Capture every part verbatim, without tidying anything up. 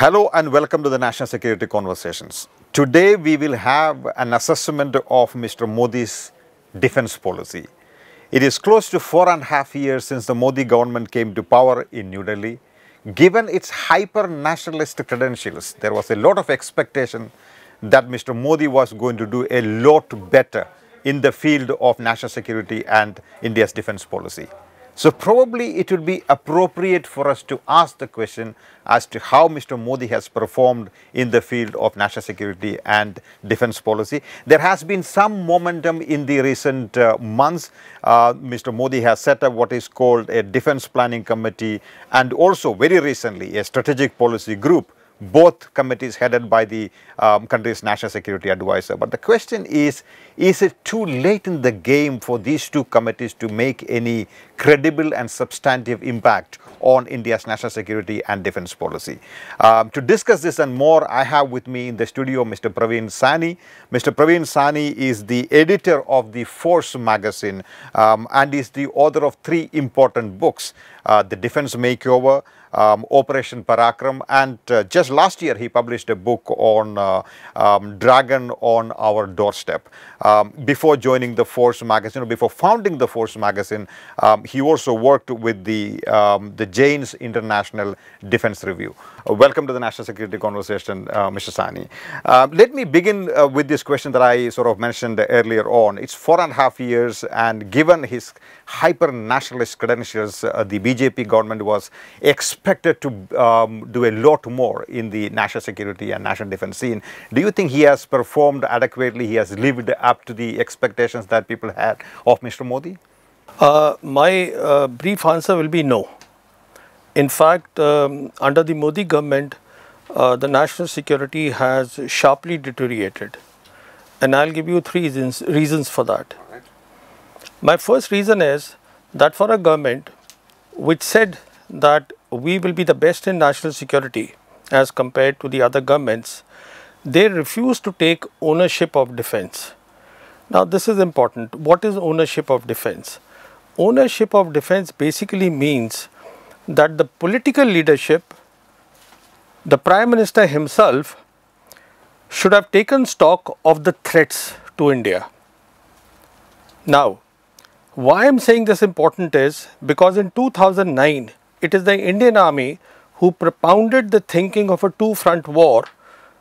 Hello and welcome to the National Security Conversations. Today we will have an assessment of Mister Modi's defense policy. It is close to four and a half years since the Modi government came to power in New Delhi. Given its hyper-nationalist credentials, there was a lot of expectation that Mister Modi was going to do a lot better in the field of national security and India's defense policy. So probably it would be appropriate for us to ask the question as to how Mister Modi has performed in the field of national security and defense policy. There has been some momentum in the recent uh, months. Uh, Mister Modi has set up what is called a defense planning committee and also very recently a strategic policy group. Both committees headed by the um, country's national security advisor. But the question is, is it too late in the game for these two committees to make any credible and substantive impact on India's national security and defense policy? Um, to discuss this and more, I have with me in the studio Mister Pravin Sawhney. Mister Pravin Sawhney is the editor of The Force magazine um, and is the author of three important books, uh, The Defence Makeover, Um, Operation Parakram, and uh, just last year he published a book on uh, um, Dragon on Our Doorstep. Um, before joining the Force magazine, or before founding the Force magazine, um, he also worked with the, um, the Jane's International Defense Review. Uh, welcome to the National Security Conversation, uh, Mister Sawhney. Uh, let me begin uh, with this question that I sort of mentioned earlier on. It's four and a half years, and given his hyper-nationalist credentials, uh, the B J P government was expected expected to um, do a lot more in the national security and national defense scene. Do you think he has performed adequately? He has lived up to the expectations that people had of Mister Modi? Uh, my uh, brief answer will be no. In fact, um, under the Modi government, uh, the national security has sharply deteriorated. And I'll give you three reasons, reasons for that. All right. My first reason is that for a government which said that we will be the best in national security as compared to the other governments, they refuse to take ownership of defense. Now this is important. What is ownership of defense? Ownership of defense basically means that the political leadership, the Prime Minister himself, should have taken stock of the threats to India. Now, why I'm saying this important is because in two thousand nine, it is the Indian Army who propounded the thinking of a two-front war,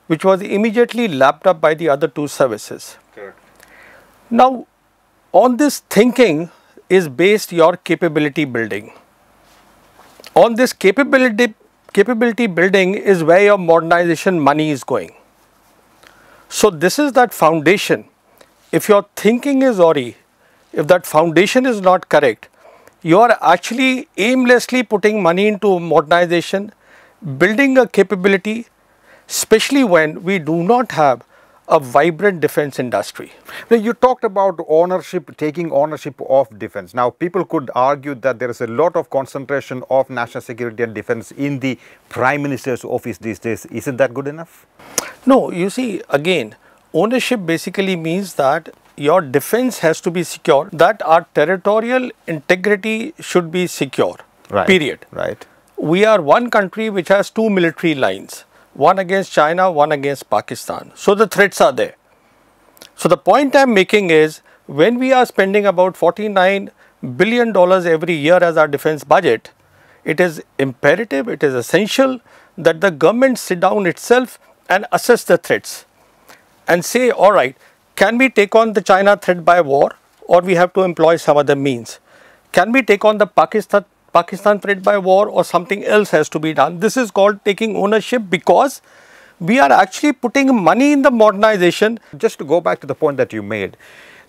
which was immediately lapped up by the other two services. Correct. Now, on this thinking is based your capability building. On this capability, capability building is where your modernization money is going. So this is that foundation. If your thinking is awry, if that foundation is not correct, you are actually aimlessly putting money into modernization, building a capability, especially when we do not have a vibrant defense industry. Now, you talked about ownership, taking ownership of defense. Now, people could argue that there is a lot of concentration of national security and defense in the Prime Minister's office these days. Isn't that good enough? No, you see, again, ownership basically means that your defense has to be secure, that our territorial integrity should be secure, right. Period. Right. We are one country which has two military lines, one against China, one against Pakistan. So the threats are there. So the point I'm making is, when we are spending about forty-nine billion dollars every year as our defense budget, it is imperative, it is essential that the government sit down itself and assess the threats and say, all right, can we take on the China threat by war, or we have to employ some other means? Can we take on the Pakistan, Pakistan threat by war, or something else has to be done? This is called taking ownership, because we are actually putting money in the modernization. Just to go back to the point that you made.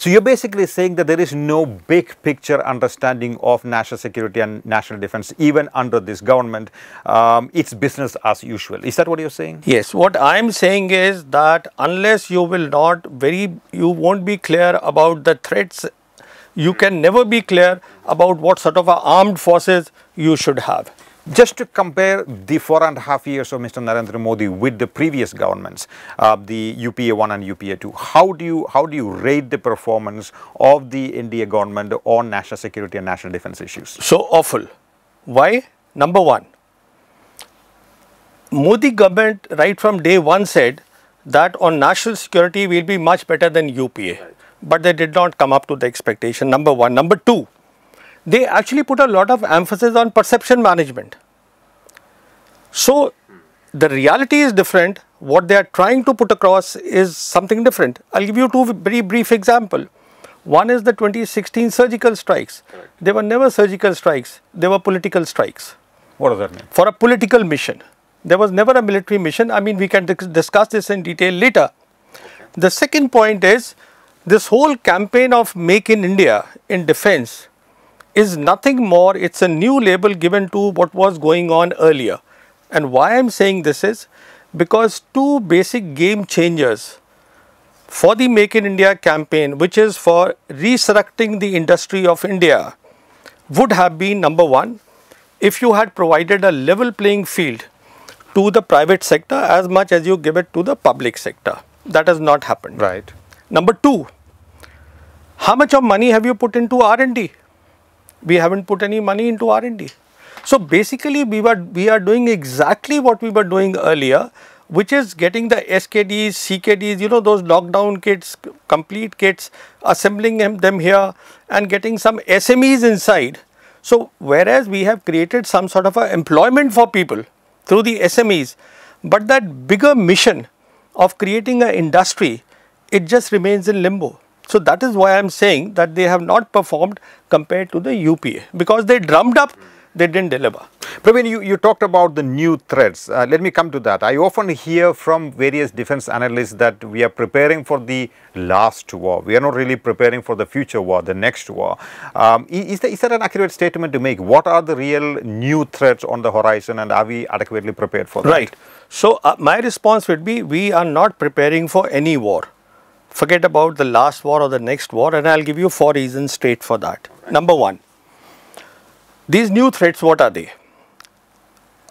So you're basically saying that there is no big picture understanding of national security and national defense, even under this government. Um, it's business as usual. Is that what you're saying? Yes. What I'm saying is that unless you will not very, you won't be clear about the threats, you can never be clear about what sort of armed forces you should have. Just to compare the four and a half years of Mister Narendra Modi with the previous governments, uh, the U P A one and U P A two, how do you how do you rate the performance of the India government on national security and national defense issues? So awful. Why? Number one, Modi government right from day one said that on national security we will be much better than U P A. Right. But they did not come up to the expectation, number one. Number two, they actually put a lot of emphasis on perception management. So the reality is different. What they are trying to put across is something different. I'll give you two very brief examples. One is the twenty sixteen surgical strikes. Right. They were never surgical strikes. They were political strikes. What does that mean? For a political mission. There was never a military mission. I mean, we can discuss this in detail later. The second point is, this whole campaign of Make in India in defense is nothing more. It's a new label given to what was going on earlier. And why I'm saying this is because two basic game changers for the Make in India campaign, which is for resurrecting the industry of India, would have been, number one, if you had provided a level playing field to the private sector as much as you give it to the public sector. That has not happened. Right. Number two, how much of money have you put into R and D? We haven't put any money into R and D. So basically, we were we are doing exactly what we were doing earlier, which is getting the S K Ds, C K Ds, you know, those lockdown kits, complete kits, assembling them here and getting some S M Es inside. So whereas we have created some sort of a employment for people through the S M Es, but that bigger mission of creating an industry, it just remains in limbo. So that is why I am saying that they have not performed compared to the U P A, because they drummed up, they didn't deliver. Pravin, you, you talked about the new threats. Uh, let me come to that. I often hear from various defense analysts that we are preparing for the last war. We are not really preparing for the future war, the next war. Um, is, there, is that an accurate statement to make? What are the real new threats on the horizon, and are we adequately prepared for that? Right. So uh, my response would be, we are not preparing for any war. Forget about the last war or the next war, and I'll give you four reasons straight for that. Right. Number one, these new threats, what are they?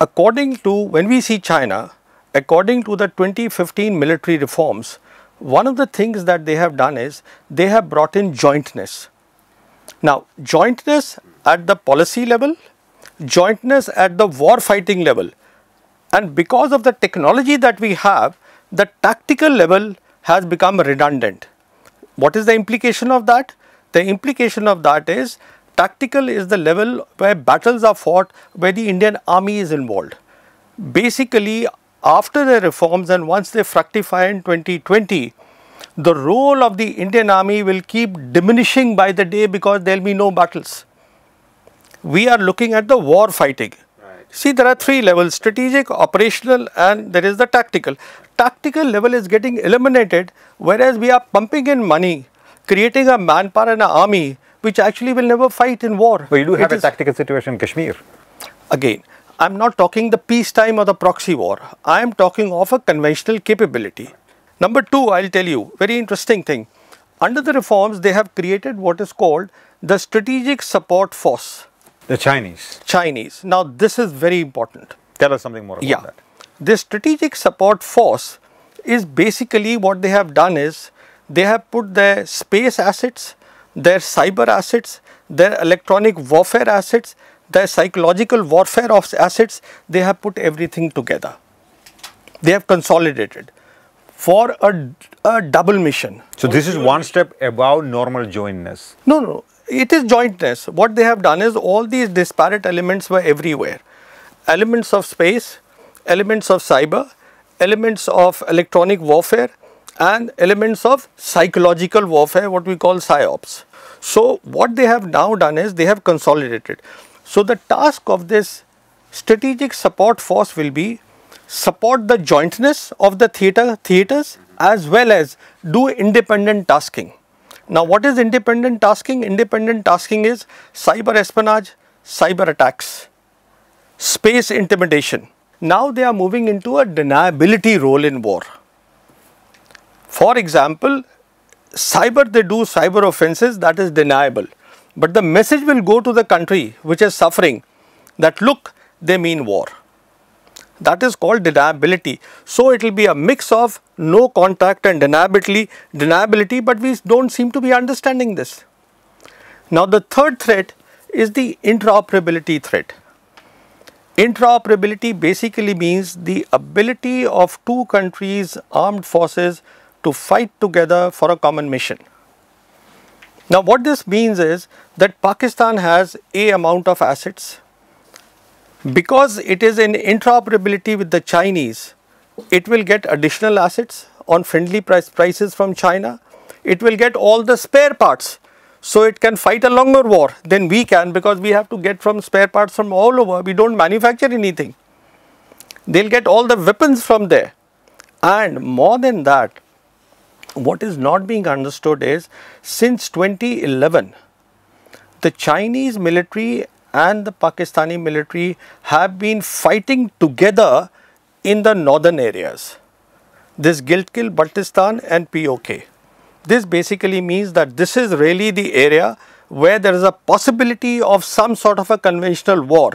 According to, when we see China, according to the twenty fifteen military reforms, one of the things that they have done is they have brought in jointness. Now, jointness at the policy level, jointness at the war fighting level, and because of the technology that we have, the tactical level has become redundant. What is the implication of that? The implication of that is, tactical is the level where battles are fought, where the Indian army is involved. Basically, after the reforms and once they fructify in twenty twenty, the role of the Indian army will keep diminishing by the day, because there will be no battles. We are looking at the war fighting. Right. See, there are three levels: strategic, operational, and there is the tactical. Tactical level is getting eliminated, whereas we are pumping in money, creating a manpower and an army which actually will never fight in war. But you do have it a tactical situation in Kashmir. Again, I am not talking the peacetime or the proxy war. I am talking of a conventional capability. Number two, I will tell you, very interesting thing. Under the reforms, they have created what is called the Strategic Support Force. The Chinese. Chinese. Now, this is very important. Tell us something more about yeah. that. This Strategic Support Force is basically what they have done is, they have put their space assets, their cyber assets, their electronic warfare assets, their psychological warfare of assets, they have put everything together. They have consolidated for a, a double mission. So this is one step above normal jointness. No, no, it is jointness. What they have done is, all these disparate elements were everywhere. Elements of space, elements of cyber, elements of electronic warfare, and elements of psychological warfare, what we call psyops. So what they have now done is they have consolidated. So the task of this strategic support force will be support the jointness of the theater theaters as well as do independent tasking. Now what is independent tasking? Independent tasking is cyber espionage, cyber attacks, space intimidation. Now they are moving into a deniability role in war. For example, cyber, they do cyber offenses, that is deniable. But the message will go to the country which is suffering that, look, they mean war. That is called deniability. So it will be a mix of no contact and deniability, deniability, but we don't seem to be understanding this. Now the third threat is the interoperability threat. Interoperability basically means the ability of two countries' armed forces to fight together for a common mission. Now, what this means is that Pakistan has a amount of assets. Because it is in interoperability with the Chinese, it will get additional assets on friendly price prices from China. It will get all the spare parts. So it can fight a longer war than we can, because we have to get from spare parts from all over. We don't manufacture anything. They'll get all the weapons from there. And more than that, what is not being understood is, since twenty eleven, the Chinese military and the Pakistani military have been fighting together in the northern areas. This Gilgit-Baltistan and P O K. This basically means that this is really the area where there is a possibility of some sort of a conventional war,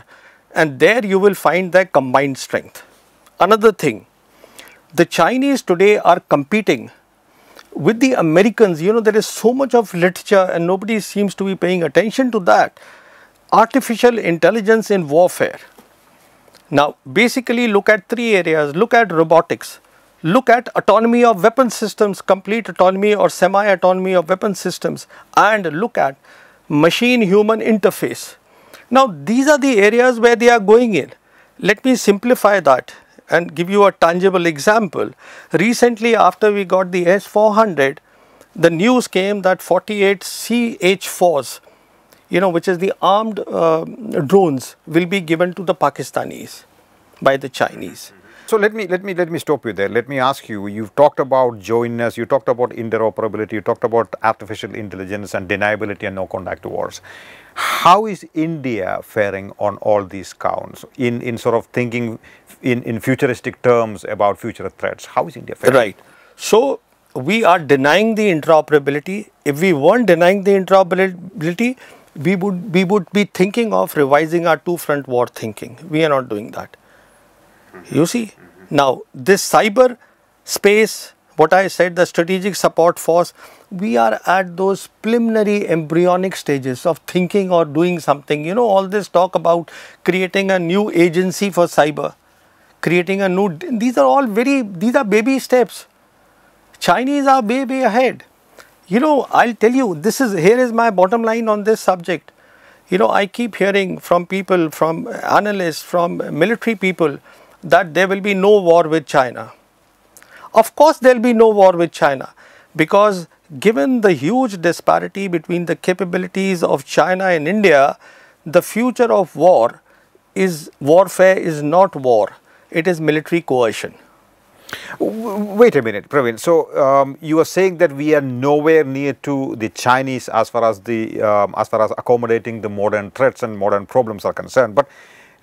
and there you will find their combined strength. Another thing, the Chinese today are competing with the Americans. You know, there is so much of literature and nobody seems to be paying attention to that. Artificial intelligence in warfare. Now, basically look at three areas. Look at robotics. Look at autonomy of weapon systems, complete autonomy or semi-autonomy of weapon systems, and look at machine-human interface. Now, these are the areas where they are going in. Let me simplify that and give you a tangible example. Recently, after we got the S four hundred, the news came that forty-eight C H fours, you know, which is the armed uh, drones, will be given to the Pakistanis by the Chinese. So let me let me let me stop you there. Let me ask you. You've talked about jointness. You talked about interoperability. You talked about artificial intelligence and deniability and no contact wars. How is India faring on all these counts? In in sort of thinking in in futuristic terms about future threats. How is India faring? Right. So we are denying the interoperability. If we weren't denying the interoperability, we would we would be thinking of revising our two front war thinking. We are not doing that. You see, now this cyber space, what I said, the strategic support force, we are at those preliminary embryonic stages of thinking or doing something. You know, all this talk about creating a new agency for cyber, creating a new, these are all very, these are baby steps. Chinese are way, way ahead. You know, I'll tell you, this is, here is my bottom line on this subject. You know, I keep hearing from people, from analysts, from military people, that there will be no war with China. Of course, there will be no war with China, because given the huge disparity between the capabilities of China and India, the future of war is, warfare is not war, it is military coercion. Wait a minute, Pravin. So um, you are saying that we are nowhere near to the Chinese as far as the um, as far as accommodating the modern threats and modern problems are concerned. But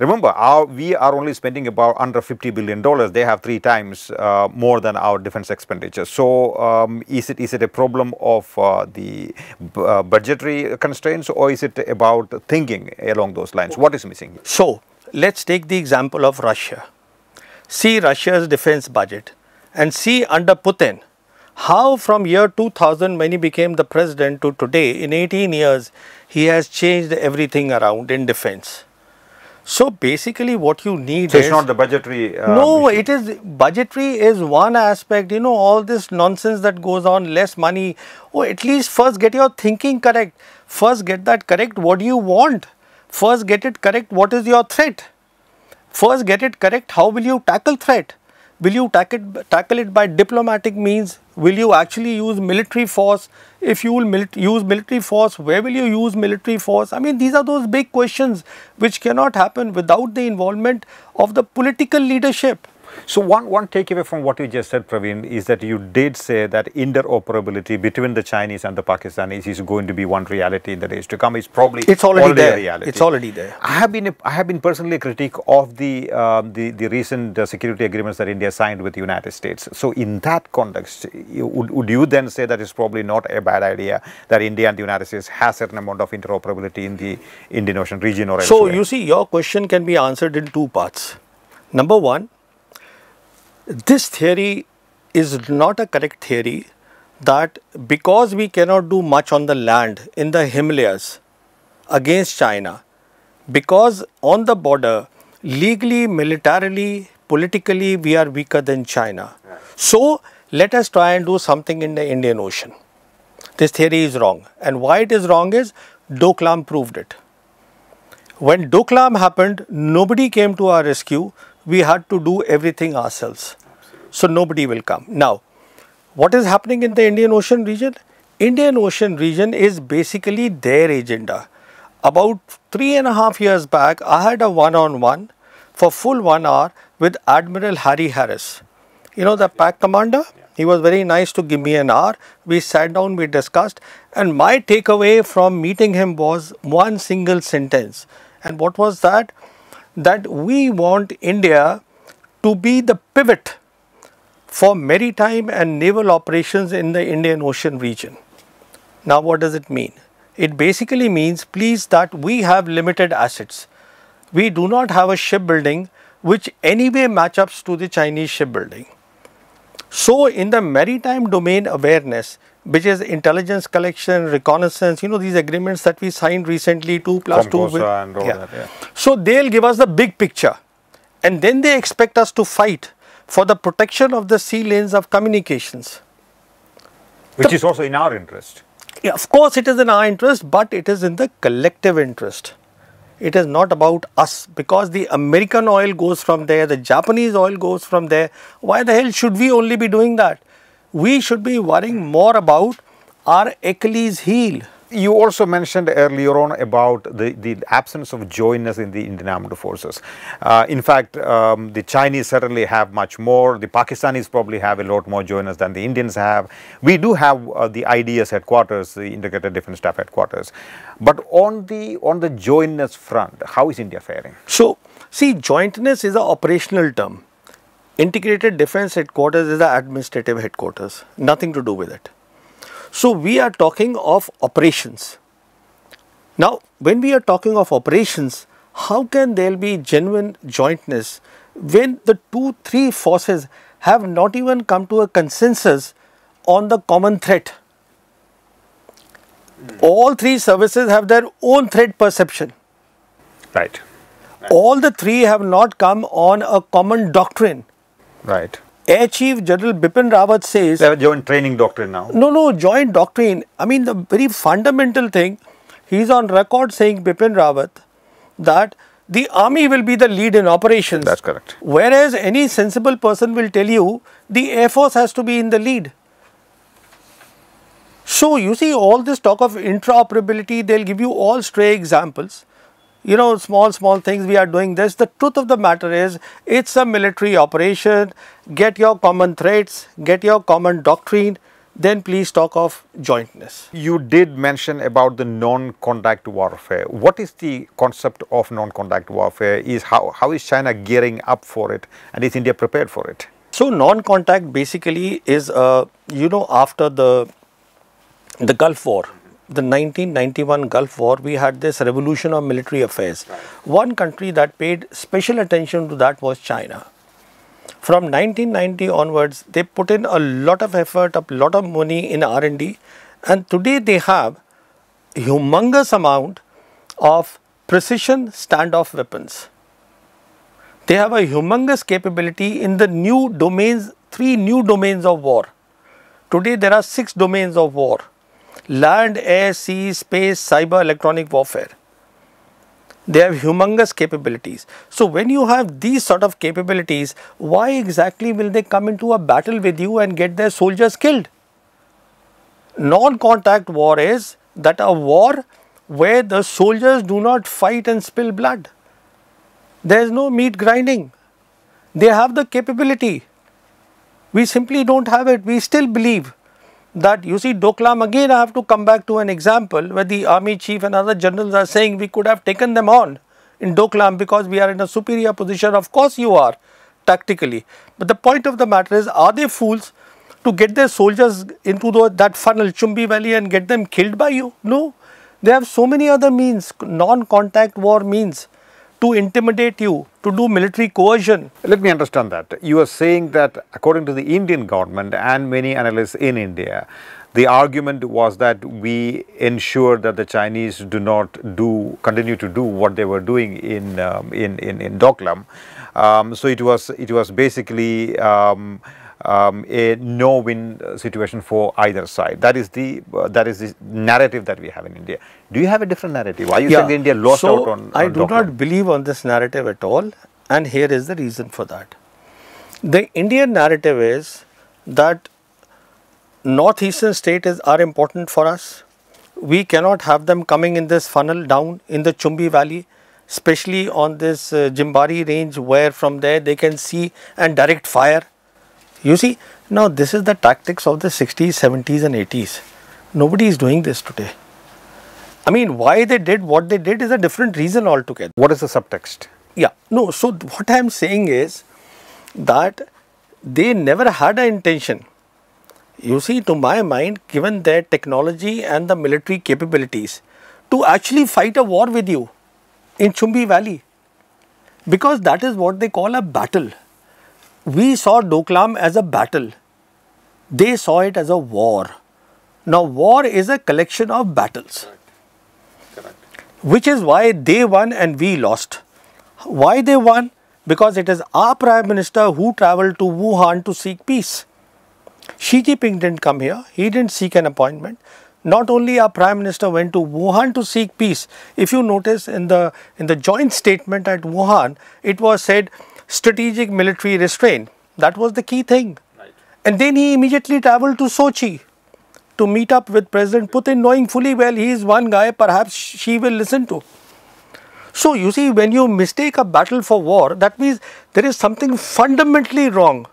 remember, our, we are only spending about under fifty billion dollars. They have three times uh, more than our defense expenditure. So, um, is it is it a problem of uh, the uh, budgetary constraints, or is it about thinking along those lines? What is missing? So, let's take the example of Russia. See Russia's defense budget, and see under Putin, how from year two thousand, when he became the president, to today, in eighteen years, he has changed everything around in defense. So basically what you need so is... So it's not the budgetary... Uh, no, issue. It is... Budgetary is one aspect, you know, all this nonsense that goes on, less money. Oh, at least first get your thinking correct. First get that correct, what do you want? First get it correct, what is your threat? First get it correct, how will you tackle threat? Will you tack it, tackle it by diplomatic means? Will you actually use military force? If you will mil use military force, where will you use military force? I mean, these are those big questions which cannot happen without the involvement of the political leadership. So one, one takeaway from what you just said, Pravin, is that you did say that interoperability between the Chinese and the Pakistanis is going to be one reality in the days to come. It's probably it's already, already there. A reality. It's already there. I have been a, I have been personally a critic of the uh, the the recent uh, security agreements that India signed with the United States. So in that context, you, would would you then say that it's probably not a bad idea that India and the United States has a certain amount of interoperability in the Indian Ocean region or elsewhere? So you see, your question can be answered in two parts. Number one. This theory is not a correct theory that because we cannot do much on the land in the Himalayas against China, because on the border legally, militarily, politically, we are weaker than China. So let us try and do something in the Indian Ocean. This theory is wrong. And why it is wrong is Doklam proved it. When Doklam happened, nobody came to our rescue. We had to do everything ourselves. So nobody will come. Now, what is happening in the Indian Ocean region? Indian Ocean region is basically their agenda. About three and a half years back, I had a one-on-one for full one hour with Admiral Harry Harris. You know, the P A C commander? He was very nice to give me an hour. We sat down, we discussed, and my takeaway from meeting him was one single sentence. And what was that? That we want India to be the pivot for maritime and naval operations in the Indian Ocean region. Now, what does it mean? It basically means, please, that we have limited assets. We do not have a shipbuilding which anyway matchups to the Chinese shipbuilding. So, in the maritime domain awareness, which is intelligence collection, reconnaissance, you know, these agreements that we signed recently, two plus two. With, and all yeah. That, yeah. So, they'll give us the big picture and then they expect us to fight for the protection of the sea lanes of communications. Which the, is also in our interest. Yeah, of course, it is in our interest, but it is in the collective interest. It is not about us, because the American oil goes from there, the Japanese oil goes from there. Why the hell should we only be doing that? We should be worrying more about our Achilles heel. You also mentioned earlier on about the, the absence of joiners in the Indian Armed Forces. Uh, in fact, um, the Chinese certainly have much more. The Pakistanis probably have a lot more joiners than the Indians have. We do have uh, the I D S headquarters, the Integrated Defence Staff headquarters. But on the, on the joiners front, how is India faring? So, see, jointness is an operational term. Integrated Defence Headquarters is an administrative headquarters. Nothing to do with it. So, we are talking of operations. Now, when we are talking of operations, how can there be genuine jointness when the two, three forces have not even come to a consensus on the common threat? Mm. All three services have their own threat perception. Right. Right. All the three have not come on a common doctrine. Right. Air Chief General Bipin Rawat says... They have a joint training doctrine now. No, no, joint doctrine. I mean, the very fundamental thing, he's on record saying, Bipin Rawat, that the army will be the lead in operations. That's correct. Whereas any sensible person will tell you, the Air Force has to be in the lead. So, you see, all this talk of interoperability, they'll give you all stray examples. You know, small, small things, we are doing this. The truth of the matter is, it's a military operation. Get your common threats, get your common doctrine, then please talk of jointness. You did mention about the non-contact warfare. What is the concept of non-contact warfare? Is how, how is China gearing up for it, and is India prepared for it? So, non-contact basically is, uh, you know, after the, the Gulf War. The nineteen ninety-one Gulf War, we had this revolution of military affairs. One country that paid special attention to that was China. From nineteen ninety onwards, they put in a lot of effort, a lot of money in R and D, and today they have a humongous amount of precision standoff weapons. They have a humongous capability in the new domains, three new domains of war. Today there are six domains of war. Land, air, sea, space, cyber, electronic warfare. They have humongous capabilities. So, when you have these sort of capabilities, why exactly will they come into a battle with you and get their soldiers killed? Non-contact war is that a war where the soldiers do not fight and spill blood. There is no meat grinding. They have the capability. We simply don't have it. We still believe that, you see, Doklam, again I have to come back to an example where the army chief and other generals are saying we could have taken them on in Doklam because we are in a superior position. Of course you are, tactically. But the point of the matter is, are they fools to get their soldiers into the, that funnel, Chumbi Valley, and get them killed by you? No. They have so many other means. Non-contact war means to intimidate you, to do military coercion. Let me understand that. You are saying that according to the Indian government and many analysts in India, the argument was that we ensured that the Chinese do not do, continue to do what they were doing in, um, in, in, in Doklam. Um, so it was, it was basically um, um, a no-win situation for either side. That is the uh, that is the narrative that we have in India. Do you have a different narrative? Are you yeah. saying India lost so out on, on I do Doklam? Not believe on this narrative at all, and here is the reason for that. The Indian narrative is that northeastern states are important for us. We cannot have them coming in this funnel down in the Chumbi Valley, especially on this uh, Jimbari range, where from there they can see and direct fire. You see, now this is the tactics of the sixties, seventies and eighties. Nobody is doing this today. I mean, why they did what they did is a different reason altogether. What is the subtext? Yeah, no, so what I am saying is that they never had an intention. You see, to my mind, given their technology and the military capabilities, to actually fight a war with you in Chumbi Valley, because that is what they call a battle. We saw Doklam as a battle. They saw it as a war. Now, war is a collection of battles. Correct. Correct. Which is why they won and we lost. Why they won? Because it is our Prime Minister who travelled to Wuhan to seek peace. Xi Jinping didn't come here, he didn't seek an appointment. Not only our Prime Minister went to Wuhan to seek peace, if you notice in the, in the joint statement at Wuhan, it was said strategic military restraint. That was the key thing. Right. And then he immediately travelled to Sochi to meet up with President Putin, knowing fully well he is one guy perhaps she will listen to. So you see, when you mistake a battle for war, that means there is something fundamentally wrong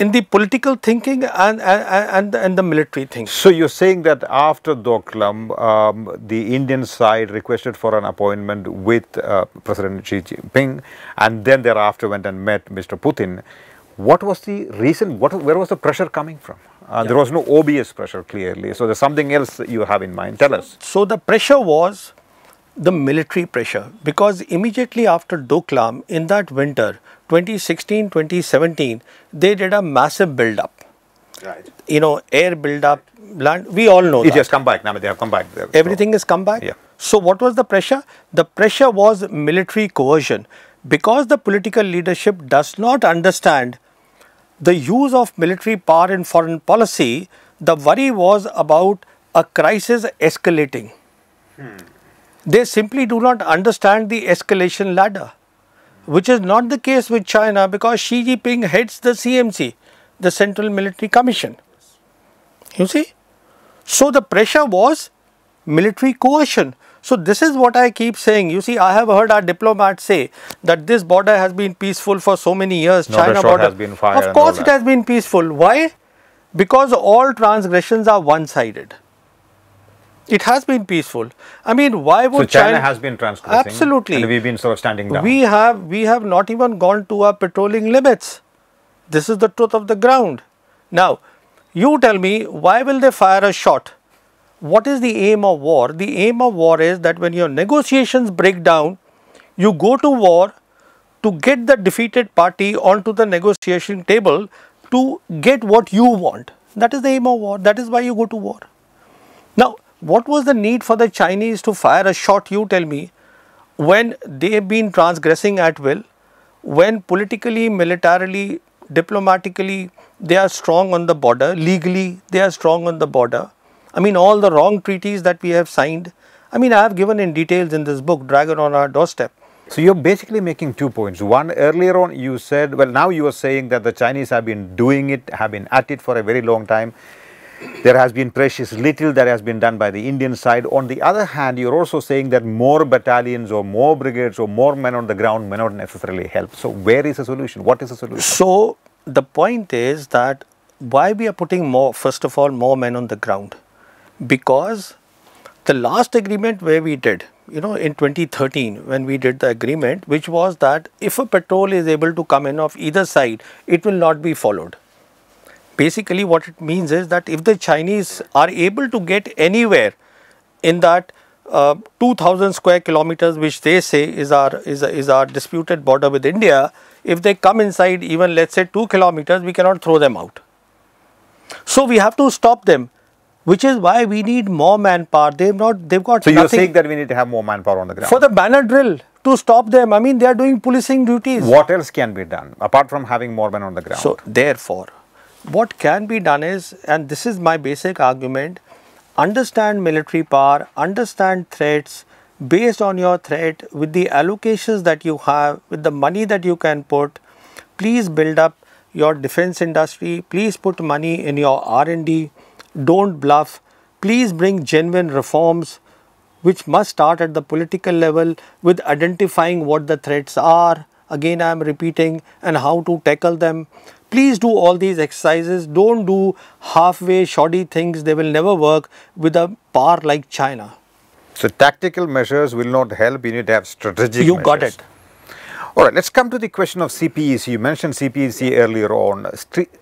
in the political thinking and, and, and, and the military thinking. So you're saying that after Doklam, um, the Indian side requested for an appointment with uh, President Xi Jinping, and then thereafter went and met Mister Putin. What was the reason? What, where was the pressure coming from? Uh, yeah. There was no obvious pressure, clearly. So there's something else you have in mind. Tell us. So the pressure was the military pressure, because immediately after Doklam, in that winter, twenty sixteen twenty seventeen, they did a massive build up. Right. You know, air build up, land, we all know it that. It has come back now, they have come back. There, Everything so. has come back. Yeah. So what was the pressure? The pressure was military coercion, because the political leadership does not understand the use of military power in foreign policy. The worry was about a crisis escalating. Hmm. They simply do not understand the escalation ladder, which is not the case with China, because Xi Jinping heads the C M C, the Central Military Commission. You see? So the pressure was military coercion. So this is what I keep saying. You see, I have heard our diplomats say that this border has been peaceful for so many years. Not China border has been fire. Of course it has been peaceful. Why? Because all transgressions are one-sided. It has been peaceful. I mean, why would so China, China has been transgressing? Absolutely. And we've been sort of standing down. We have, we have not even gone to our patrolling limits. This is the truth of the ground. Now, you tell me, why will they fire a shot? What is the aim of war? The aim of war is that when your negotiations break down, you go to war to get the defeated party onto the negotiation table to get what you want. That is the aim of war. That is why you go to war. Now, what was the need for the Chinese to fire a shot, you tell me, when they have been transgressing at will, when politically, militarily, diplomatically, they are strong on the border, legally, they are strong on the border. I mean, all the wrong treaties that we have signed. I mean, I have given in details in this book, Dragon on Our Doorstep. So you're basically making two points. One, earlier on you said, well, now you are saying that the Chinese have been doing it, have been at it for a very long time. There has been precious little that has been done by the Indian side. On the other hand, you're also saying that more battalions or more brigades or more men on the ground may not necessarily help. So where is the solution? What is the solution? So the point is that why we are putting more, first of all, more men on the ground? Because the last agreement where we did, you know, in twenty thirteen, when we did the agreement, which was that if a patrol is able to come in of either side, it will not be followed. Basically, what it means is that if the Chinese are able to get anywhere in that uh, two thousand square kilometers, which they say is our is is our disputed border with India, if they come inside even let's say two kilometers, we cannot throw them out. So we have to stop them, which is why we need more manpower. They've not, they've got. So you're saying that we need to have more manpower on the ground for the banner drill to stop them. I mean, they are doing policing duties. What else can be done apart from having more men on the ground? So therefore, what can be done is, and this is my basic argument, understand military power, understand threats. Based on your threat, with the allocations that you have, with the money that you can put, please build up your defense industry, please put money in your R and D, don't bluff, please bring genuine reforms which must start at the political level with identifying what the threats are, again I am repeating, and how to tackle them. Please do all these exercises, don't do halfway shoddy things, they will never work with a power like China. So tactical measures will not help, you need to have strategic you measures. Got it. Alright, let's come to the question of C P E C. You mentioned C P E C earlier on.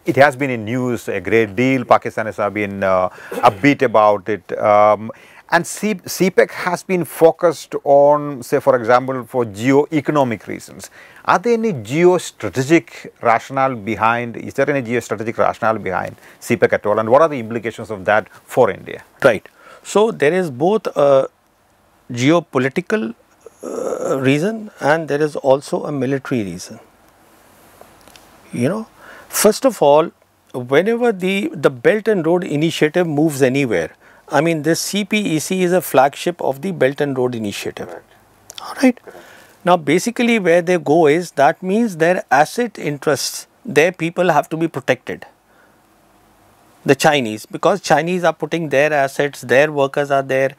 It has been in news a great deal. Pakistanis have been uh, upbeat about it. Um, and C P E C has been focused on, say for example, for geo-economic reasons. Are there any geostrategic rationale behind, is there any geostrategic rationale behind C P E C at all? And what are the implications of that for India? Right. So there is both a geopolitical Uh, reason and there is also a military reason. You know, first of all, whenever the the Belt and Road Initiative moves anywhere, I mean this C P E C is a flagship of the Belt and Road Initiative. Correct. All right. Correct. Now basically where they go is, that means their asset interests, their people have to be protected. The Chinese, because Chinese are putting their assets, their workers are there.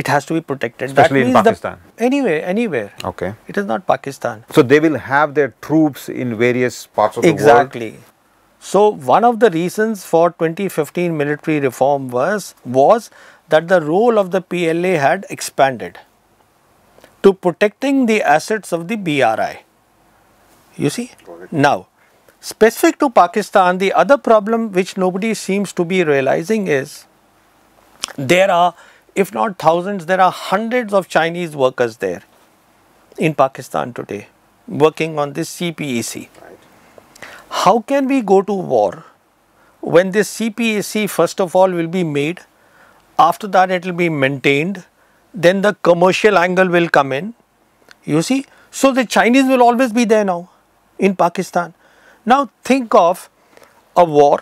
It has to be protected. Especially that means in Pakistan. The, anywhere, anywhere. Okay. It is not Pakistan. So they will have their troops in various parts of exactly. the world. Exactly. So one of the reasons for twenty fifteen military reform was, was that the role of the P L A had expanded to protecting the assets of the B R I. You see? Now, specific to Pakistan, the other problem which nobody seems to be realizing is there are, if not thousands, there are hundreds of Chinese workers there in Pakistan today working on this C P E C. Right. How can we go to war when this C P E C first of all will be made, after that it will be maintained, then the commercial angle will come in, you see. So the Chinese will always be there now in Pakistan. Now think of a war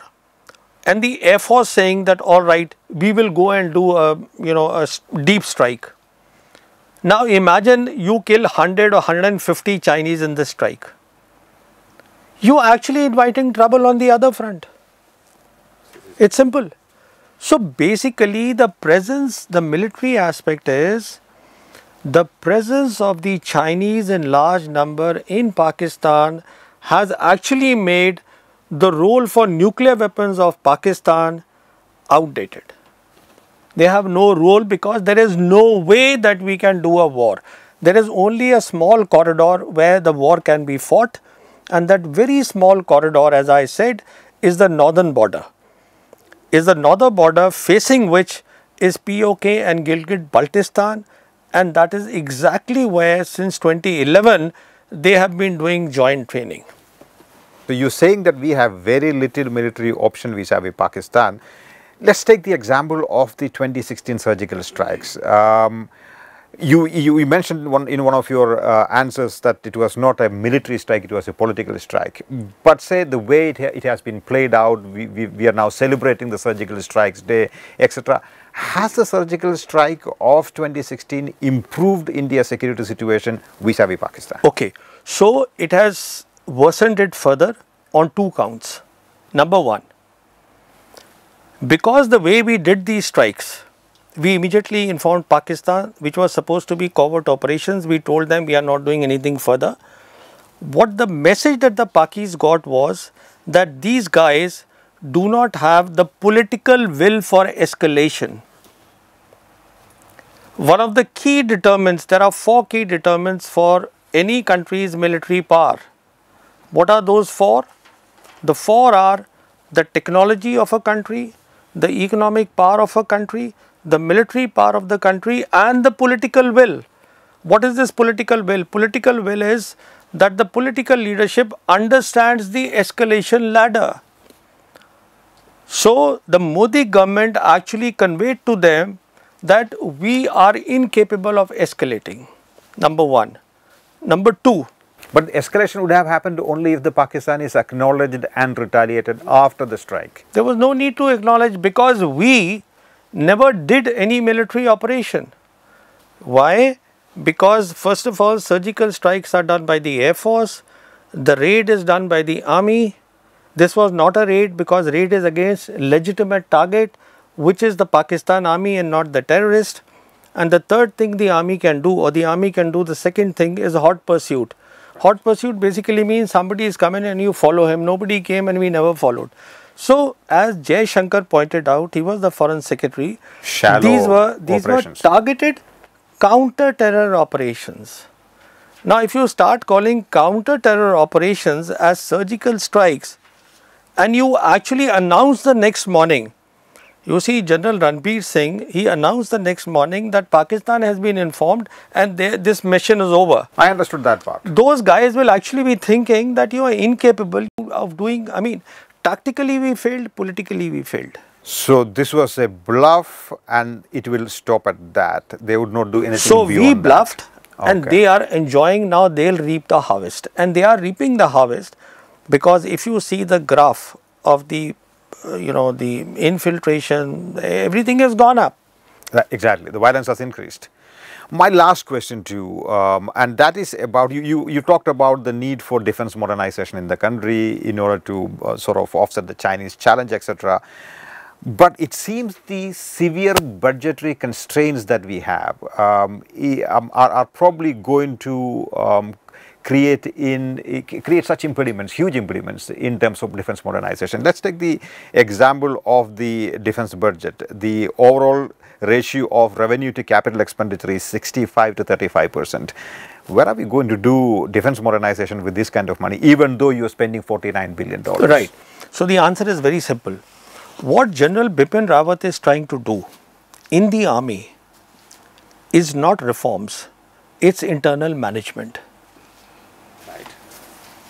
and the Air Force saying that, all right, we will go and do a, you know, a deep strike. Now imagine you kill one hundred or one hundred fifty Chinese in this strike. You are actually inviting trouble on the other front. It's simple. So basically the presence, the military aspect is the presence of the Chinese in large number in Pakistan has actually made the role for nuclear weapons of Pakistan outdated. They have no role because there is no way that we can do a war. There is only a small corridor where the war can be fought, and that very small corridor, as I said, is the northern border. Is the northern border facing which is P O K and Gilgit-Baltistan, and that is exactly where since twenty eleven they have been doing joint training. So you're saying that we have very little military option vis-a-vis Pakistan. Let's take the example of the twenty sixteen surgical strikes. Um, you, you, you mentioned one, in one of your uh, answers that it was not a military strike, it was a political strike. But say the way it, ha it has been played out, we, we, we are now celebrating the surgical strikes day, et cetera. Has the surgical strike of twenty sixteen improved India's security situation vis-a-vis Pakistan? Okay, so it has worsened it further on two counts. Number one, because the way we did these strikes, we immediately informed Pakistan, which was supposed to be covert operations. We told them we are not doing anything further. What the message that the Pakis got was that these guys do not have the political will for escalation. One of the key determinants, there are four key determinants for any country's military power. What are those four? The four are the technology of a country, the economic power of a country, the military power of the country, and the political will. What is this political will? Political will is that the political leadership understands the escalation ladder. So the Modi government actually conveyed to them that we are incapable of escalating, number one. Number two. But escalation would have happened only if the Pakistanis acknowledged and retaliated after the strike. There was no need to acknowledge because we never did any military operation. Why? Because first of all, surgical strikes are done by the Air Force. The raid is done by the Army. This was not a raid because raid is against legitimate target, which is the Pakistan Army and not the terrorist. And the third thing the Army can do, or the Army can do the second thing, is hot pursuit. Hot pursuit basically means somebody is coming and you follow him. Nobody came and we never followed. So, as Jay Shankar pointed out, he was the Foreign Secretary. Shallow these were these operations. were targeted counter-terror operations. Now, if you start calling counter-terror operations as surgical strikes, and you actually announce the next morning, you see General Ranbir Singh, he announced the next morning that Pakistan has been informed and they, this mission is over. I understood that part. Those guys will actually be thinking that you are incapable of doing, I mean, tactically we failed, politically we failed. So this was a bluff and it will stop at that. They would not do anything So we bluffed that. and okay. They are enjoying now, they'll reap the harvest. And they are reaping the harvest because if you see the graph of the you know, the infiltration, everything has gone up. Exactly. The violence has increased. My last question to you, um, and that is about, you, you, you talked about the need for defense modernization in the country in order to uh, sort of offset the Chinese challenge, et cetera. But it seems the severe budgetary constraints that we have um, are, are probably going to um, create in create such impediments, huge impediments in terms of defense modernization. Let's take the example of the defense budget. The overall ratio of revenue to capital expenditure is sixty-five to thirty-five percent. Where are we going to do defense modernization with this kind of money, even though you are spending forty-nine billion dollars? Right. So the answer is very simple. What General Bipin Rawat is trying to do in the army is not reforms, it's internal management.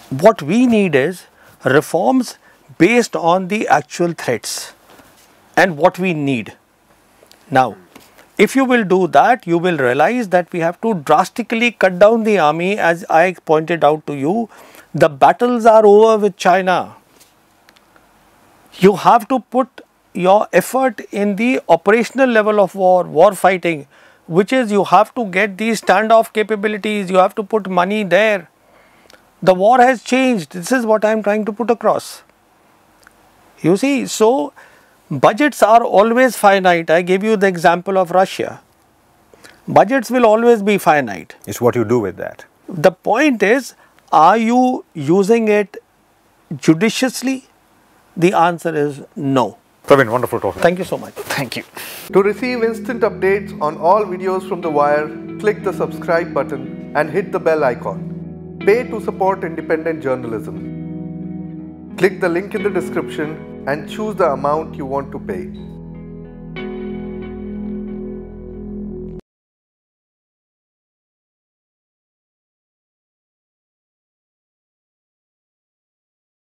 What we need is reforms based on the actual threats and what we need. Now, if you will do that, you will realize that we have to drastically cut down the army. As I pointed out to you, the battles are over with China. You have to put your effort in the operational level of war, war fighting, which is you have to get these standoff capabilities, you have to put money there. The war has changed. This is what I am trying to put across. You see, so budgets are always finite. I gave you the example of Russia. Budgets will always be finite. It's what you do with that. The point is, are you using it judiciously? The answer is no. Pravin, wonderful talking. Thank you so much. Thank you. To receive instant updates on all videos from The Wire, click the subscribe button and hit the bell icon. Pay to support independent journalism. Click the link in the description and choose the amount you want to pay.